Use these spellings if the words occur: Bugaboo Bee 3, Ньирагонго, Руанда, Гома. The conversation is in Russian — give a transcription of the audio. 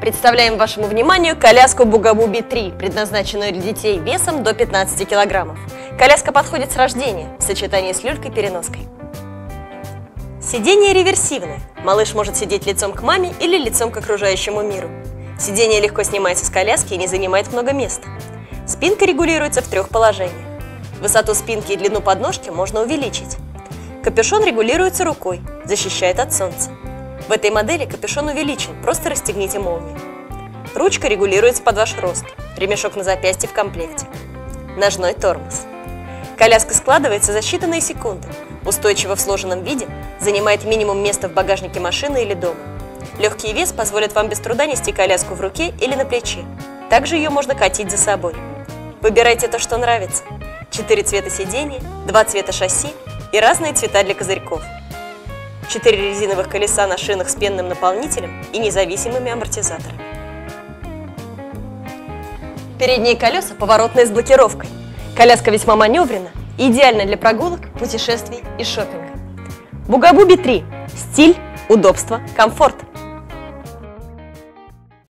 Представляем вашему вниманию коляску Bugaboo Bee 3, предназначенную для детей весом до 15 килограммов. Коляска подходит с рождения в сочетании с люлькой-переноской. Сидение реверсивное. Малыш может сидеть лицом к маме или лицом к окружающему миру. Сидение легко снимается с коляски и не занимает много места. Спинка регулируется в трех положениях. Высоту спинки и длину подножки можно увеличить. Капюшон регулируется рукой, защищает от солнца. В этой модели капюшон увеличен, просто расстегните молнию. Ручка регулируется под ваш рост, ремешок на запястье в комплекте. Ножной тормоз. Коляска складывается за считанные секунды, устойчиво в сложенном виде, занимает минимум места в багажнике машины или дома. Легкий вес позволит вам без труда нести коляску в руке или на плече. Также ее можно катить за собой. Выбирайте то, что нравится. 4 цвета сидений, 2 цвета шасси и разные цвета для козырьков. 4 резиновых колеса на шинах с пенным наполнителем и независимыми амортизаторами. Передние колеса поворотные с блокировкой. Коляска весьма маневренна и идеальна для прогулок, путешествий и шопинга. Bugaboo Bee 3. Стиль, удобство, комфорт.